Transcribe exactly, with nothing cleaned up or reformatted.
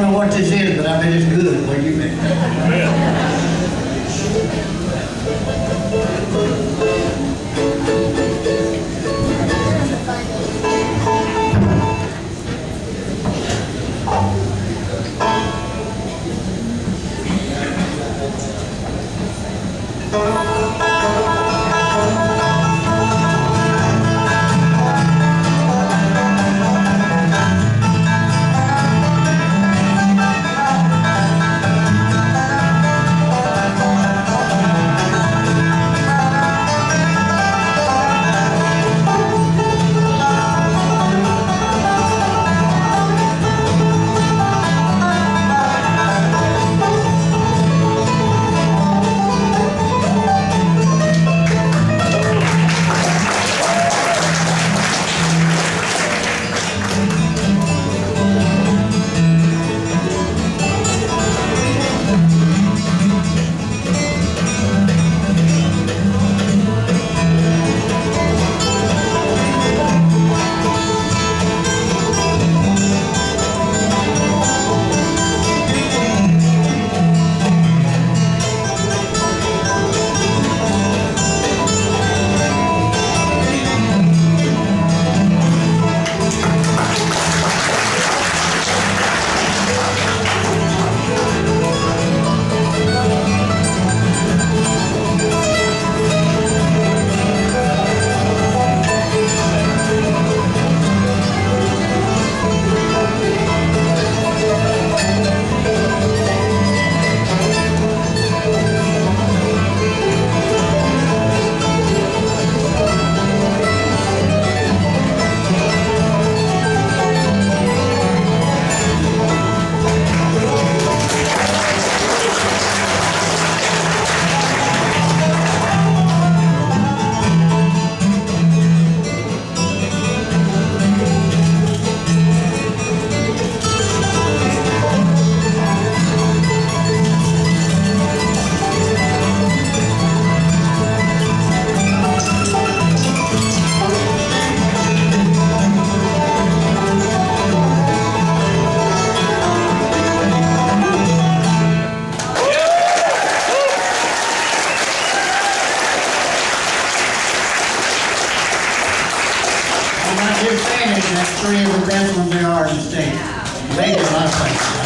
don't know what this is, but I bet it's good. What do you think? That's three of the best ones there are in the state. Thank you.